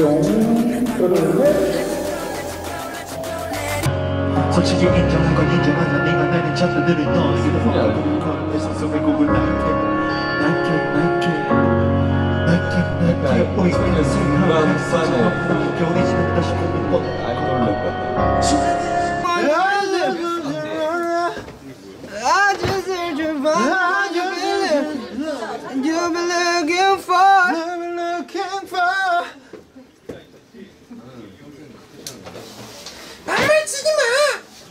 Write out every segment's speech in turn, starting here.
솔직히 인정한 건 인정하나 네가 나를 찾는 늘은 너 내 손속에 꼽은 날개 보이는 순간 사정 겨울이 지나면 다시 봄이 꽃 You've been looking for, I've been looking for. 말을 치지 마.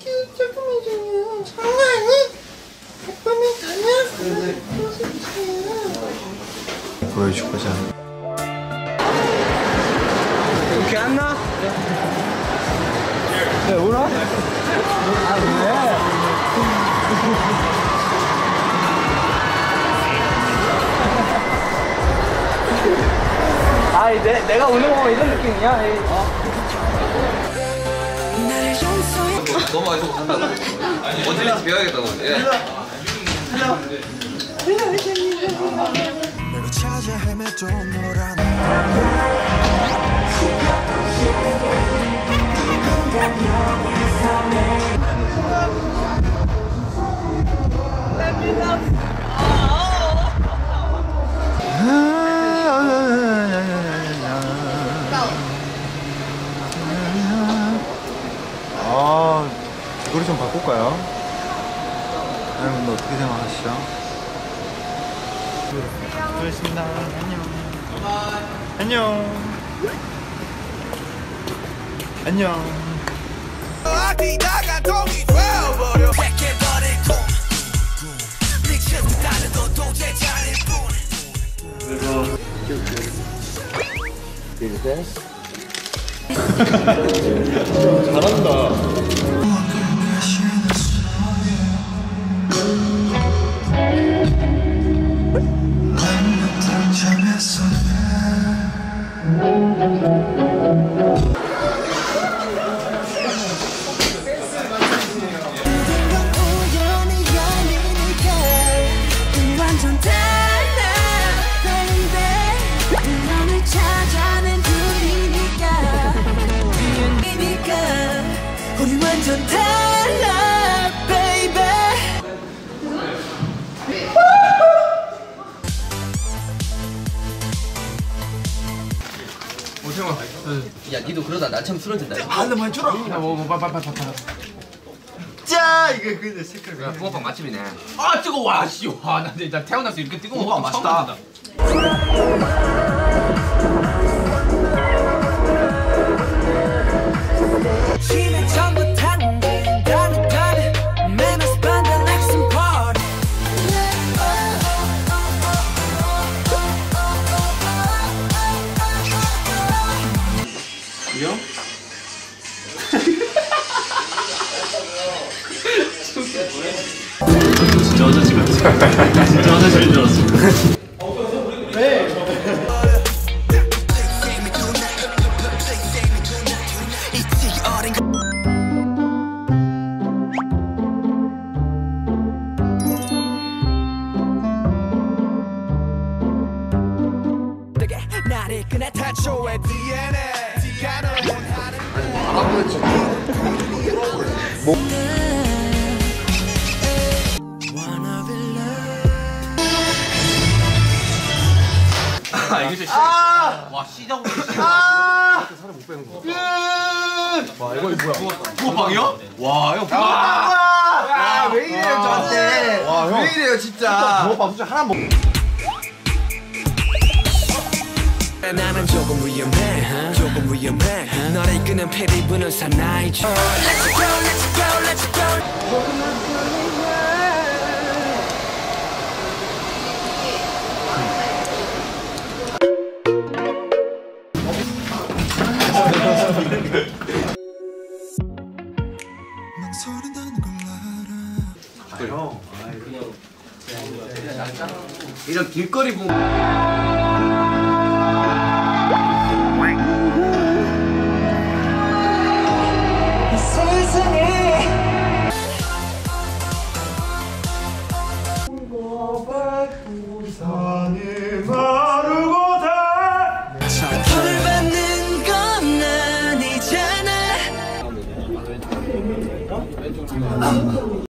그 작품이잖아요. 장난 아니? 작품이 다냐? 보여줄 거잖아. 이렇게 안 나? 네, 울어? 아, 왜? 아이 내가 우는 거 이런 느낌이야. 너무 아이소 간다고. 어딜지 배워야겠다고. 내가 찾아 헤매도 노래 좀 바꿀까요? 여러분들 어떻게 생각하시죠? 수고하셨습니다. 안녕. 안녕. 잘한다. 야, 니도 그러다 나처럼 쓰러진다. 아, 나 많이 줄어. 짜! 이거 근데 색깔 야, 붕어빵 맛집이네. 아, 뜨거워. 아, 씨. 와, 나 진짜 태어나서 이렇게 뜨거운 거 맛있다. 진짜 화장실 같아. 진짜 화장실인 줄 알았어. 왜? 아, 이게 진짜 와, 시작 살을 못 빼는 거. 와, 이거 뭐야? 붕어빵이야? 와, 이거 붕어빵. 야, 왜 이래요, 저한테? 와, 형. 왜 이래요, 진짜. 붕어빵 진짜 하나 먹. 나는 조금 위험해. 조금 위험해. 너를 이끄는 패디 부는 사나이. Let's go, let's go, let's go. 형, 그냥 이런 길거리 보면